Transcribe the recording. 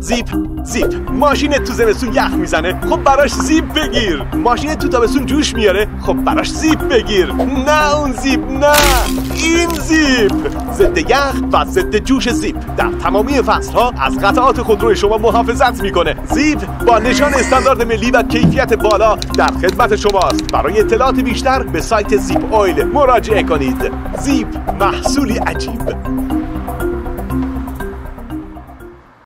زیب ماشینت تو زمستون یخ میزنه، خب براش زیب بگیر. ماشینت تو تابستون جوش میاره، خب براش زیب بگیر. نه اون زیب، نه این زیب. ضد یخ و ضد جوش زیب در تمامی فصلها از قطعات خودروی شما محافظت میکنه. زیب با نشان استاندارد ملی و کیفیت بالا در خدمت شماست. برای اطلاعات بیشتر به سایت زیب آیل مراجعه کنید. زیب محصولی عجیب.